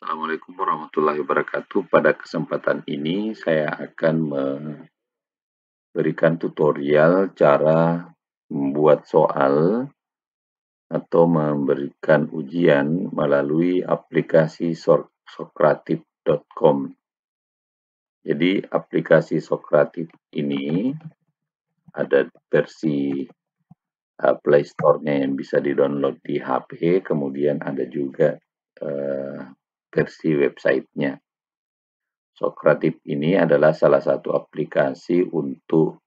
Assalamualaikum warahmatullahi wabarakatuh. Pada kesempatan ini saya akan memberikan tutorial cara membuat soal atau memberikan ujian melalui aplikasi Socrative.com. Jadi aplikasi Socrative ini ada versi Play Store-nya yang bisa di-download di HP, kemudian ada juga versi websitenya. Socrative ini adalah salah satu aplikasi untuk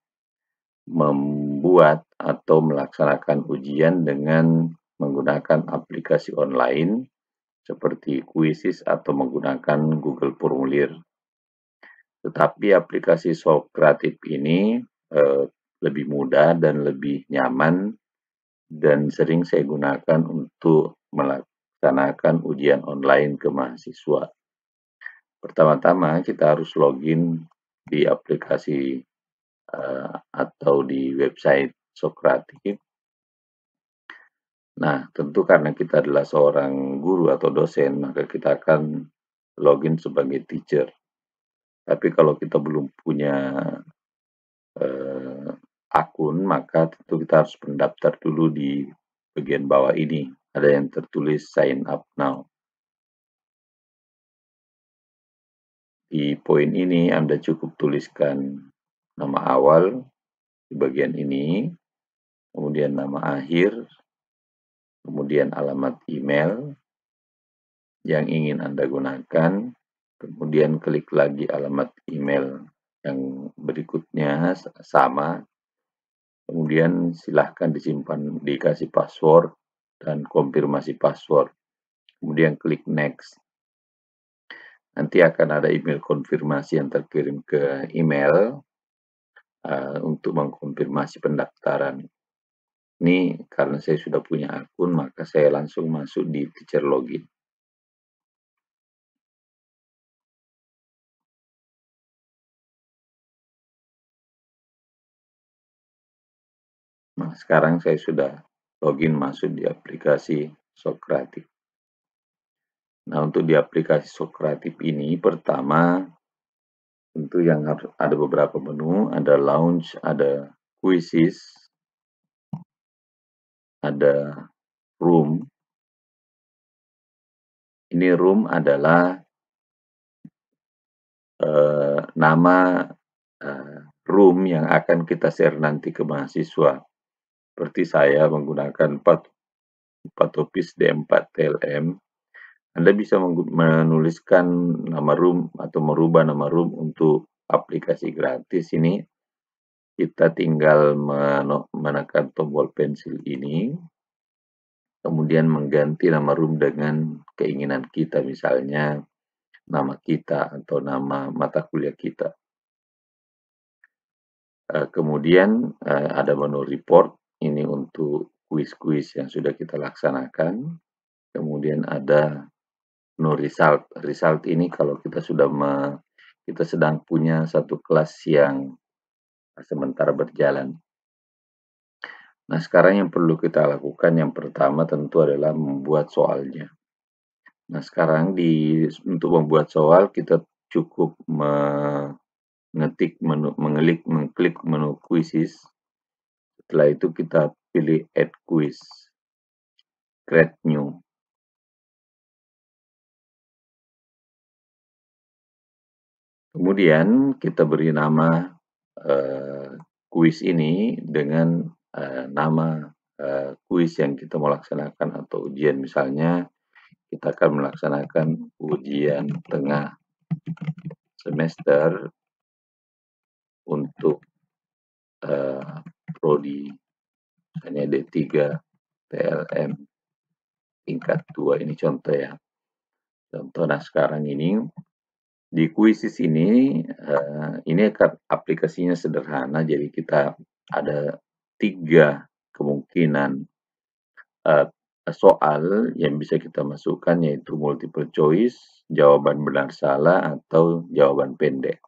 membuat atau melaksanakan ujian dengan menggunakan aplikasi online seperti kuisis atau menggunakan Google formulir. Tetapi aplikasi Socrative ini lebih mudah dan lebih nyaman dan sering saya gunakan untuk melaksanakan ujian online ke mahasiswa. Pertama-tama kita harus login di aplikasi atau di website Socrative. Nah, tentu karena kita adalah seorang guru atau dosen, maka kita akan login sebagai teacher. Tapi kalau kita belum punya akun, maka tentu kita harus mendaftar dulu di bagian bawah ini. Ada yang tertulis sign up now. Di poin ini Anda cukup tuliskan nama awal di bagian ini, kemudian nama akhir, kemudian alamat email yang ingin Anda gunakan, kemudian klik lagi alamat email yang berikutnya sama, kemudian silahkan disimpan, dikasih password dan konfirmasi password. Kemudian klik next. Nanti akan ada email konfirmasi yang terkirim ke email untuk mengkonfirmasi pendaftaran. Ini karena saya sudah punya akun, maka saya langsung masuk di teacher login. Nah, sekarang saya sudah login masuk di aplikasi Socrative. Nah, untuk di aplikasi Socrative ini, pertama tentu yang harus, ada beberapa menu, ada launch, ada quizzes, ada room. Ini room adalah nama room yang akan kita share nanti ke mahasiswa. Seperti saya menggunakan 4 Office D4 TLM, Anda bisa menuliskan nama room atau merubah nama room untuk aplikasi gratis ini. Kita tinggal menekan tombol pensil ini, kemudian mengganti nama room dengan keinginan kita, misalnya nama kita atau nama mata kuliah kita. Kemudian ada menu report. Ini untuk kuis-kuis yang sudah kita laksanakan. Kemudian ada no result. Result ini kalau kita sedang punya satu kelas yang sementara berjalan. Nah, sekarang yang perlu kita lakukan yang pertama tentu adalah membuat soalnya. Nah, sekarang untuk membuat soal kita cukup mengklik menu kuisis. Setelah itu kita pilih add quiz, create new. Kemudian kita beri nama quiz ini dengan nama quiz yang kita mau laksanakan atau ujian. Misalnya kita akan melaksanakan ujian tengah semester untuk prodi misalnya D3 TLM tingkat 2, ini contoh ya. Contoh. Nah, sekarang ini di kuisis ini aplikasinya sederhana, jadi kita ada 3 kemungkinan soal yang bisa kita masukkan, yaitu multiple choice, jawaban benar salah, atau jawaban pendek.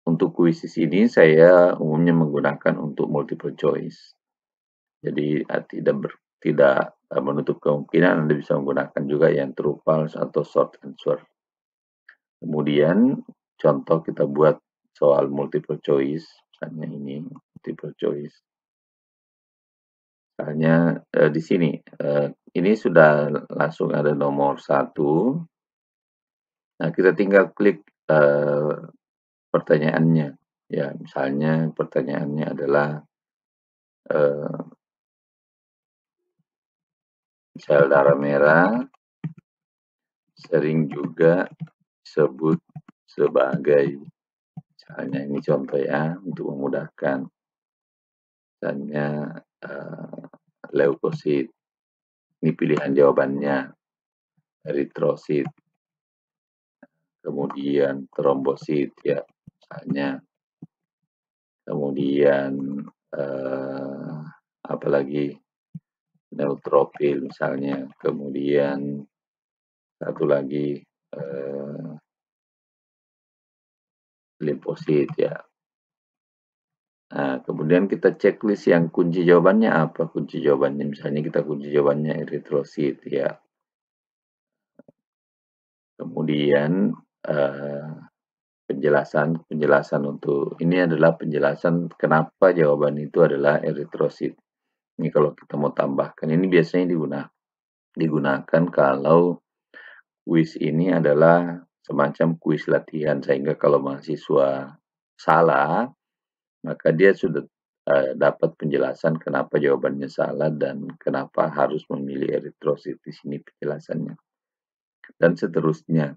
Untuk kuisis ini saya umumnya menggunakan untuk multiple choice. Jadi tidak menutup kemungkinan Anda bisa menggunakan juga yang true false atau short answer. Kemudian contoh kita buat soal multiple choice, misalnya ini multiple choice. Misalnya di sini, ini sudah langsung ada nomor 1. Nah, kita tinggal klik pertanyaannya. Ya, misalnya pertanyaannya adalah sel darah merah sering juga disebut sebagai, misalnya ini contoh ya untuk memudahkan, misalnya leukosit, ini pilihan jawabannya, eritrosit, kemudian trombosit ya misalnya, kemudian apalagi neutrofil misalnya, kemudian satu lagi limfosit ya. Nah, kemudian kita checklist yang kunci jawabannya apa? Kunci jawabannya misalnya kita kunci jawabannya eritrosit ya. Kemudian penjelasan untuk ini adalah penjelasan kenapa jawaban itu adalah eritrosit. Ini kalau kita mau tambahkan, ini biasanya digunakan kalau kuis ini adalah semacam kuis latihan, sehingga kalau mahasiswa salah, maka dia sudah dapat penjelasan kenapa jawabannya salah dan kenapa harus memilih eritrosit. Di sini penjelasannya. Dan seterusnya,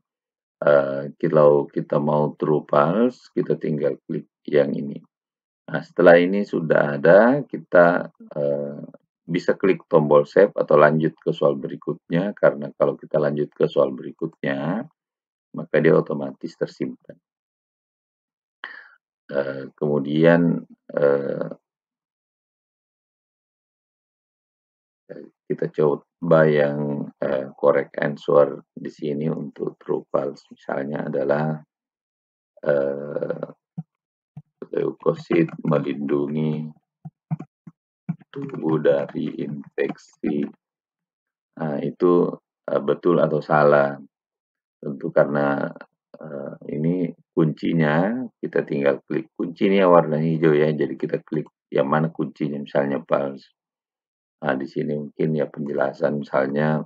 kalau kita mau true false, kita tinggal klik yang ini. Nah, setelah ini sudah ada, kita bisa klik tombol save atau lanjut ke soal berikutnya, karena kalau kita lanjut ke soal berikutnya, maka dia otomatis tersimpan. Kemudian kita coba yang correct answer di sini untuk true false, misalnya adalah leukosit melindungi tubuh dari infeksi. Nah, itu betul atau salah? Tentu karena ini kuncinya, kita tinggal klik kunci ini warna hijau ya, jadi kita klik yang mana kuncinya, misalnya false. Nah, di sini mungkin ya penjelasan misalnya,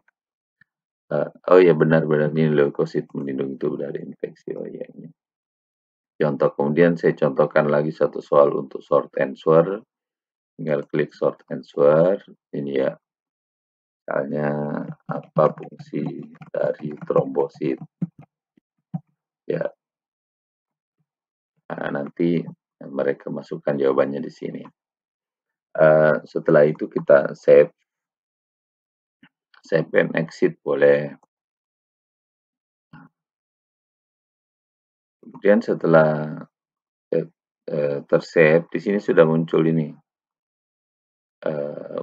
oh ya benar-benar ini leukosit melindungi tubuh dari infeksi, oh ya ini. Contoh, kemudian saya contohkan lagi satu soal untuk short answer. Tinggal klik short answer. Ini ya, misalnya apa fungsi dari trombosit. Ya, nah, nanti mereka masukkan jawabannya di sini. Setelah itu kita save and exit boleh. Kemudian setelah tersave, di sini sudah muncul ini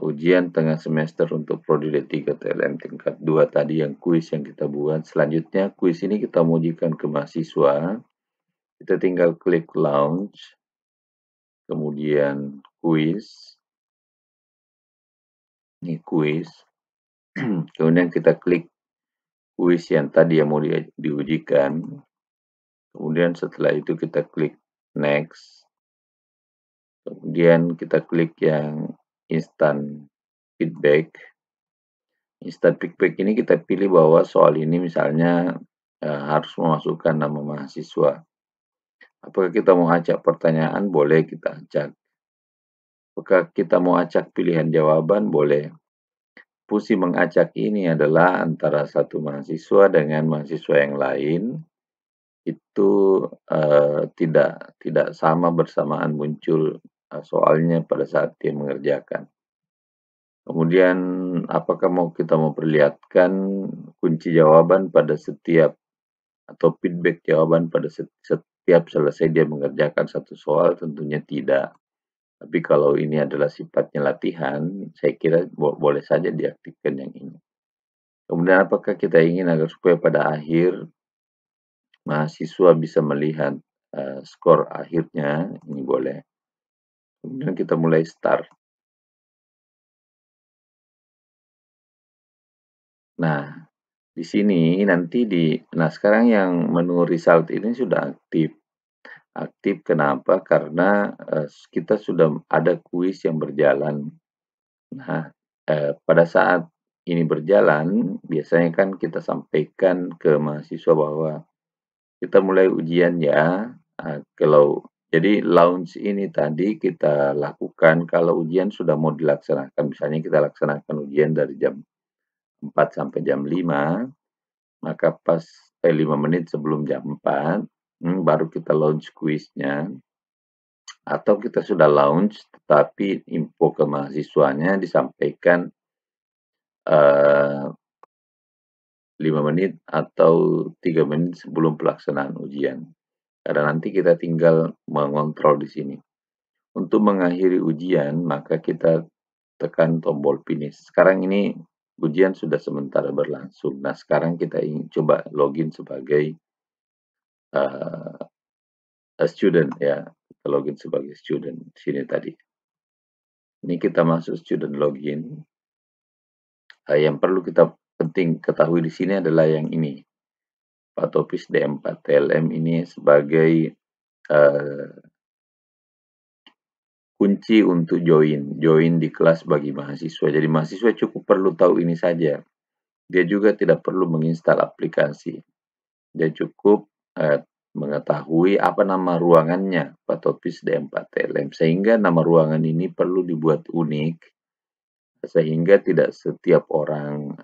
ujian tengah semester untuk prodi D3 TLM tingkat 2 tadi, yang kuis yang kita buat. Selanjutnya kuis ini kita mau ujikan ke mahasiswa. Kita tinggal klik launch, kemudian kuis. Ini kuis. Kemudian kita klik kuis yang tadi yang mau diujikan. Kemudian setelah itu kita klik next. Kemudian kita klik yang instant feedback. Instant feedback ini kita pilih bahwa soal ini misalnya harus memasukkan nama mahasiswa. Apakah kita mau acak pertanyaan? Boleh kita acak. Apakah kita mau acak pilihan jawaban? Boleh. Fungsi mengacak ini adalah antara satu mahasiswa dengan mahasiswa yang lain itu tidak sama bersamaan muncul soalnya pada saat dia mengerjakan. Kemudian apakah kita mau perlihatkan kunci jawaban pada setiap atau feedback jawaban pada setiap selesai dia mengerjakan satu soal? Tentunya tidak. Tapi kalau ini adalah sifatnya latihan, saya kira boleh saja diaktifkan yang ini. Kemudian apakah kita ingin agar supaya pada akhir mahasiswa bisa melihat skor akhirnya? Ini boleh. Kemudian kita mulai start. Nah, di sini nanti nah sekarang yang menu result ini sudah aktif. Aktif kenapa? Karena kita sudah ada kuis yang berjalan. Nah, pada saat ini berjalan, biasanya kan kita sampaikan ke mahasiswa bahwa kita mulai ujian ya. Jadi launch ini tadi kita lakukan kalau ujian sudah mau dilaksanakan. Misalnya kita laksanakan ujian dari jam 4 sampai jam 5, maka pas 5 menit sebelum jam 4, baru kita launch kuisnya. Atau kita sudah launch tetapi info ke mahasiswanya disampaikan 5 menit atau 3 menit sebelum pelaksanaan ujian. Karena nanti kita tinggal mengontrol di sini. Untuk mengakhiri ujian, maka kita tekan tombol finish. Sekarang ini ujian sudah sementara berlangsung. Nah, sekarang kita ingin coba login sebagai student ya. Kita login sebagai student sini tadi. Ini kita masuk student login. Yang perlu kita penting ketahui di sini adalah yang ini. Pak Topis D4 TLM ini sebagai kunci untuk join di kelas bagi mahasiswa. Jadi mahasiswa cukup perlu tahu ini saja. Dia juga tidak perlu menginstal aplikasi. Dia cukup mengetahui apa nama ruangannya, Pak Topis D4 TLM. Sehingga nama ruangan ini perlu dibuat unik, sehingga tidak setiap orang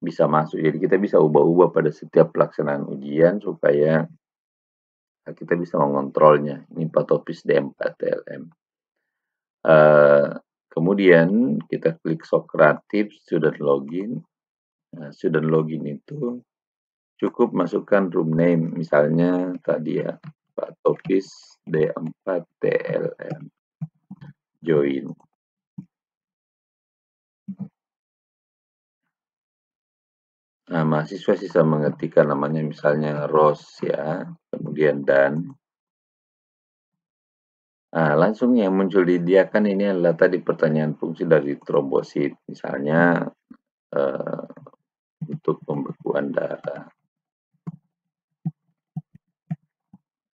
bisa masuk. Jadi kita bisa ubah-ubah pada setiap pelaksanaan ujian supaya kita bisa mengontrolnya. Ini Pak Topis D4 TLM. Kemudian kita klik Socrative, student login. Nah, student login itu cukup masukkan room name. Misalnya tadi ya, Pak Topis D4 TLM. Join. Nah, mahasiswa bisa mengetikkan namanya misalnya Rose ya, kemudian Dan. Nah, langsung yang muncul di dia kan ini adalah tadi pertanyaan fungsi dari trombosit. Misalnya untuk pembekuan darah.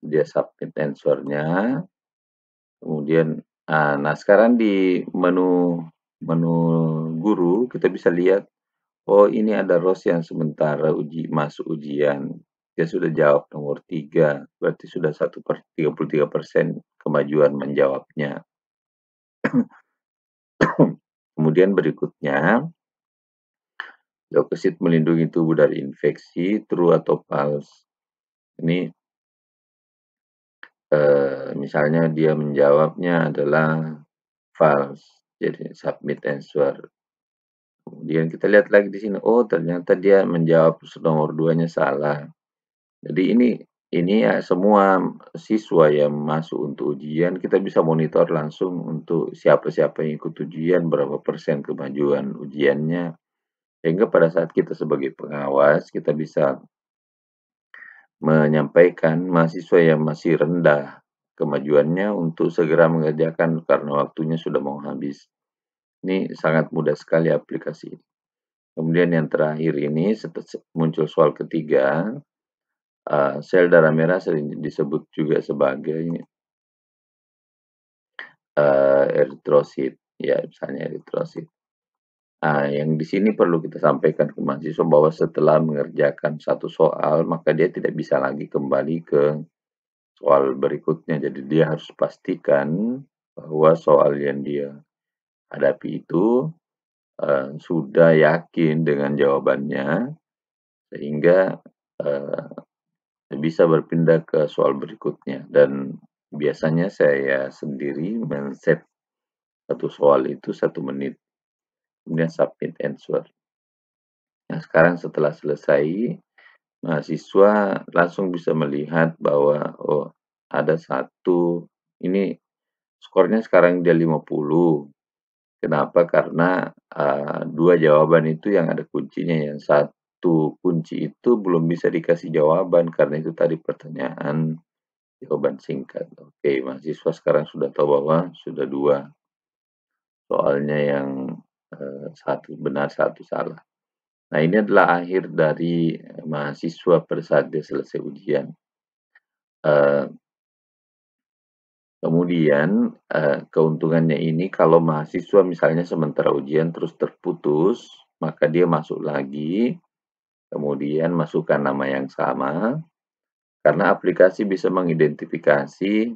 Dia submit answer-nya. Kemudian, nah sekarang di menu guru kita bisa lihat, oh, ini ada Rose yang sementara masuk ujian. Dia sudah jawab nomor 3. Berarti sudah 1/33% kemajuan menjawabnya. Kemudian berikutnya, leukosit melindungi tubuh dari infeksi, true atau false. Ini misalnya dia menjawabnya adalah false. Jadi submit answer. Kemudian kita lihat lagi di sini, oh ternyata dia menjawab nomor 2-nya salah. Jadi ini ya semua siswa yang masuk untuk ujian, kita bisa monitor langsung untuk siapa-siapa yang ikut ujian, berapa persen kemajuan ujiannya. Sehingga pada saat kita sebagai pengawas, kita bisa menyampaikan mahasiswa yang masih rendah kemajuannya untuk segera mengerjakan karena waktunya sudah mau habis. Ini sangat mudah sekali aplikasi ini. Kemudian yang terakhir ini muncul soal ketiga. Sel darah merah sering disebut juga sebagai eritrosit. Ya, misalnya eritrosit. Yang di sini perlu kita sampaikan ke mahasiswa bahwa setelah mengerjakan satu soal, maka dia tidak bisa lagi kembali ke soal berikutnya. Jadi dia harus pastikan bahwa soal yang dia hadapi itu sudah yakin dengan jawabannya sehingga bisa berpindah ke soal berikutnya. Dan biasanya saya sendiri men-set satu soal itu 1 menit, kemudian submit answer. Nah, sekarang setelah selesai, mahasiswa langsung bisa melihat bahwa oh ada satu, ini skornya sekarang dia 50. Kenapa? Karena 2 jawaban itu yang ada kuncinya. Yang satu kunci itu belum bisa dikasih jawaban karena itu tadi pertanyaan jawaban singkat. Oke, mahasiswa sekarang sudah tahu bahwa sudah 2 soalnya yang 1 benar 1 salah. Nah, ini adalah akhir dari mahasiswa pada saat dia selesai ujian. Kemudian keuntungannya ini, kalau mahasiswa misalnya sementara ujian terus terputus, maka dia masuk lagi, kemudian masukkan nama yang sama, karena aplikasi bisa mengidentifikasi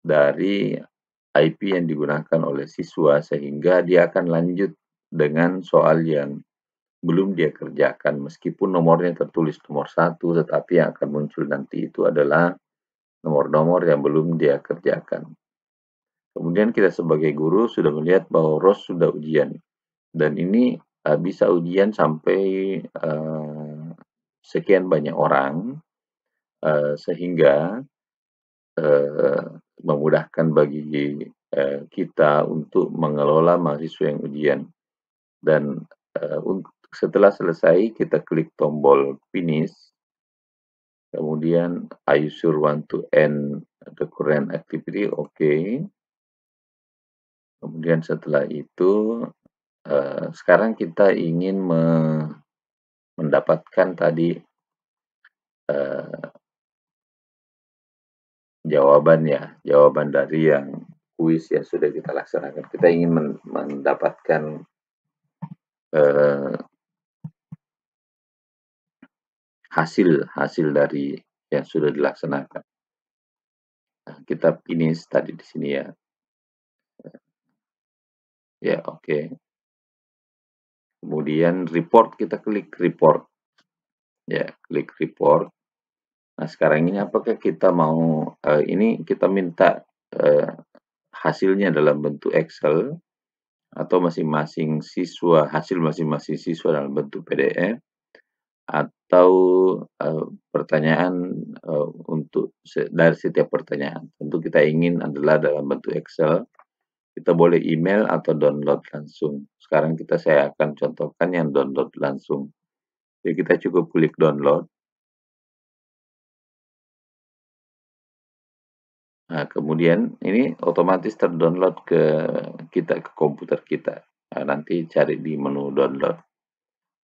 dari IP yang digunakan oleh siswa, sehingga dia akan lanjut dengan soal yang belum dia kerjakan, meskipun nomornya tertulis nomor 1, tetapi yang akan muncul nanti itu adalah nomor-nomor yang belum dia kerjakan. Kemudian kita sebagai guru sudah melihat bahwa ROS sudah ujian, dan ini bisa ujian sampai sekian banyak orang, sehingga memudahkan bagi kita untuk mengelola mahasiswa yang ujian. Dan setelah selesai, kita klik tombol finish, kemudian are you sure want to end the current activity? Oke. Kemudian setelah itu, sekarang kita ingin mendapatkan tadi jawaban dari yang kuis yang sudah kita laksanakan. Kita ingin mendapatkan hasil dari yang sudah dilaksanakan. Nah, kita finish tadi di sini ya. Ya, oke. Kemudian report, kita klik report. Ya, klik report. Nah, sekarang ini apakah kita mau ini kita minta hasilnya dalam bentuk Excel, atau masing-masing siswa, hasil masing-masing siswa dalam bentuk PDF, atau pertanyaan untuk dari setiap pertanyaan. Tentu kita ingin adalah dalam bentuk Excel. Kita boleh email atau download langsung. Sekarang saya akan contohkan yang download langsung. Jadi kita cukup klik download. Nah, kemudian ini otomatis terdownload ke komputer kita. Nah, nanti cari di menu download.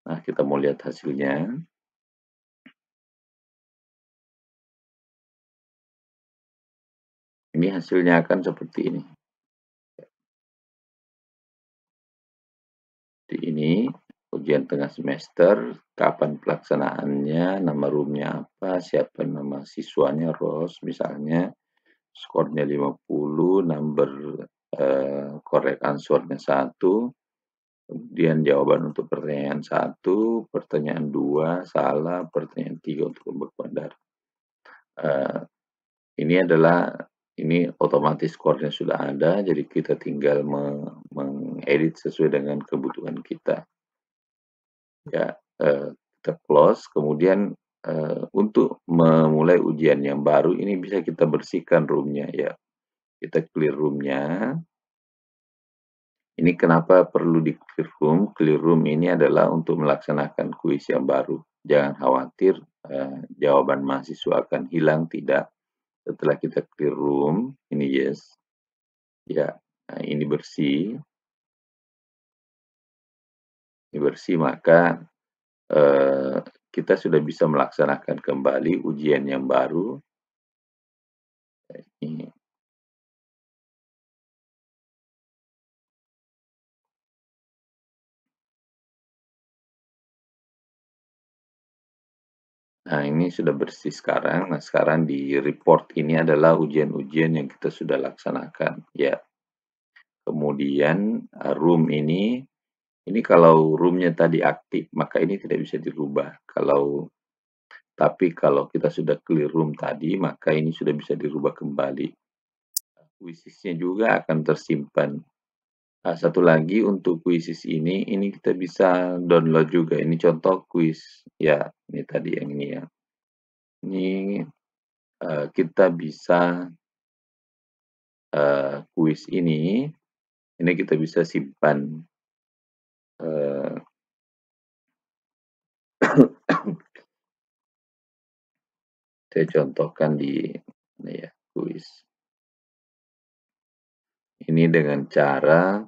Nah, kita mau lihat hasilnya. Ini hasilnya akan seperti ini. Seperti ini, ujian tengah semester, kapan pelaksanaannya, nama roomnya apa, siapa nama siswanya, ROS misalnya. Skornya 50, number correct answernya 1, kemudian jawaban untuk pertanyaan 1, pertanyaan 2 salah, pertanyaan 3 untuk pembekuan darah. Ini otomatis skornya sudah ada, jadi kita tinggal mengedit sesuai dengan kebutuhan kita. Ya, kita close, kemudian untuk memulai ujian yang baru ini bisa kita bersihkan roomnya ya. Kita clear roomnya. Ini kenapa perlu di clear room? Clear room ini adalah untuk melaksanakan kuis yang baru. Jangan khawatir jawaban mahasiswa akan hilang, tidak. Setelah kita clear room, ini yes. Ya, nah ini bersih. Ini bersih, maka kita sudah bisa melaksanakan kembali ujian yang baru. Ini. Nah, ini sudah bersih sekarang. Nah, sekarang di report ini adalah ujian-ujian yang kita sudah laksanakan. Ya. Kemudian room ini. Ini kalau roomnya tadi aktif, maka ini tidak bisa dirubah. Tapi kalau kita sudah clear room tadi, maka ini sudah bisa dirubah kembali. Kuisisnya juga akan tersimpan. Nah, satu lagi untuk kuisis ini kita bisa download juga. Ini contoh kuis, ya. Ini tadi yang ini ya. Ini kita bisa kuis ini kita bisa simpan. Saya contohkan di ini ya, kuis ini dengan cara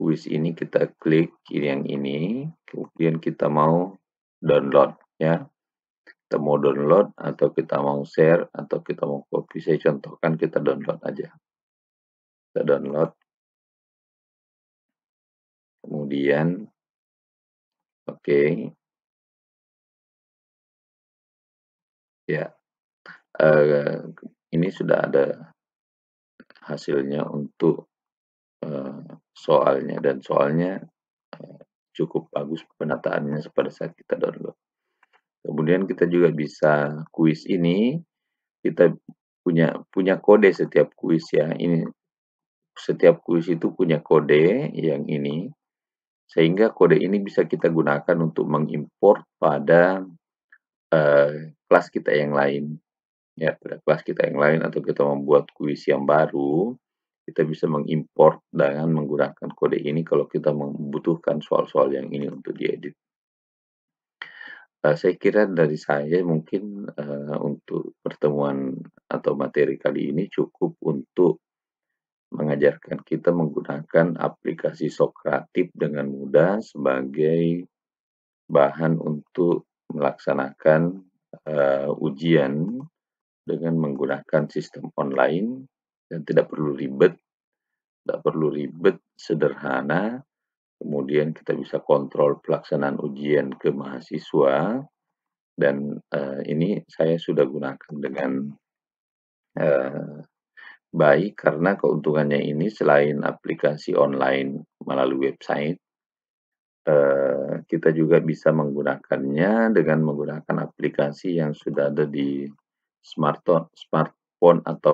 Wis ini kita klik yang ini, kemudian kita mau download ya. Kita mau download atau kita mau share atau kita mau copy. Saya contohkan kita download aja. Kita download. Kemudian oke. Ya. Ini sudah ada hasilnya untuk soalnya, dan soalnya cukup bagus penataannya pada saat kita download. Kemudian kita juga bisa kuis ini, kita punya kode setiap kuis ya. Ini setiap kuis itu punya kode yang ini, sehingga kode ini bisa kita gunakan untuk mengimpor pada kelas kita yang lain ya, pada kelas kita yang lain, atau kita membuat kuis yang baru. Kita bisa mengimpor dengan menggunakan kode ini kalau kita membutuhkan soal-soal yang ini untuk diedit. Saya kira dari saya mungkin untuk pertemuan atau materi kali ini cukup untuk mengajarkan kita menggunakan aplikasi Socrative dengan mudah sebagai bahan untuk melaksanakan ujian dengan menggunakan sistem online. Dan tidak perlu ribet, sederhana. Kemudian kita bisa kontrol pelaksanaan ujian ke mahasiswa. Dan ini saya sudah gunakan dengan baik, karena keuntungannya ini selain aplikasi online melalui website, kita juga bisa menggunakannya dengan menggunakan aplikasi yang sudah ada di smartphone atau